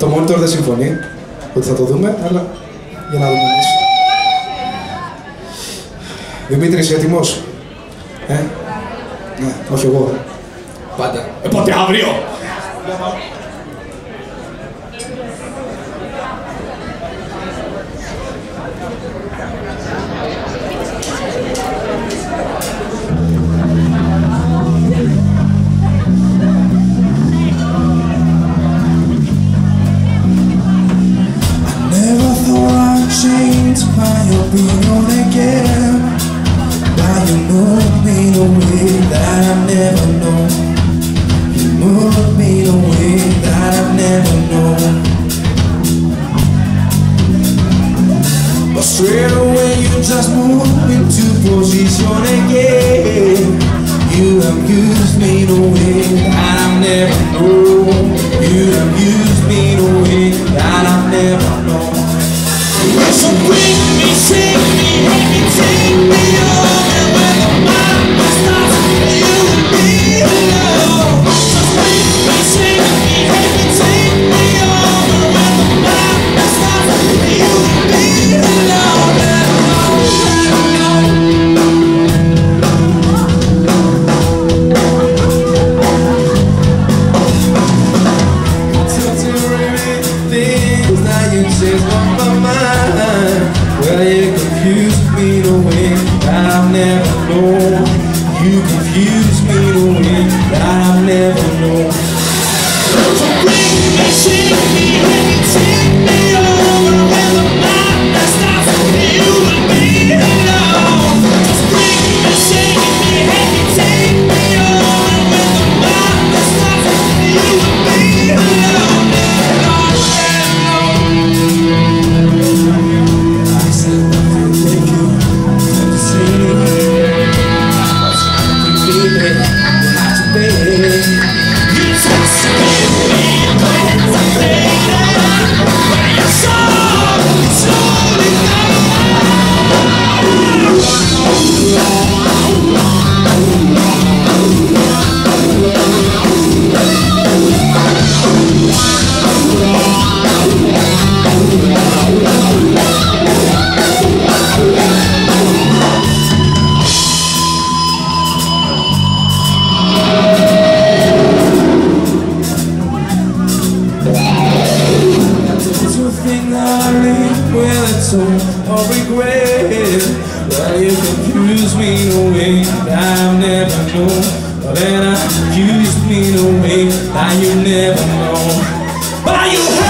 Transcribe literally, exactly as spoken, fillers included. Το monitor δεν συμφωνεί ότι θα το δούμε, αλλά για να δούμε εμείς. Δημήτρη, είσαι έτοιμος? Ε? Ναι, όχι εγώ. Πάντα. Ε, πότε αύριο! By your being again, by you move me the way that I've never known. You move me the way that I've never known. But straight away you just move into position again. You abuse me the way that I've never known. You abuse me the way that I've never known. So bring me, shake me, make me, take me on. And when your mind starts, you'll be alone. So bring me, shake me, make me, take me on. And when your mind starts, you'll be alone. And alone, and alone. Until to remember things that you just want from mine. Well, you confused me the way that I've never known. You confused me the way that I've never known. So bring me, shake me, let me take me over. When the night that starts, you will be alone. Just bring me, shake me, let me take me over. When the night that starts, you will be alone. But then I used me the way that you never know. But you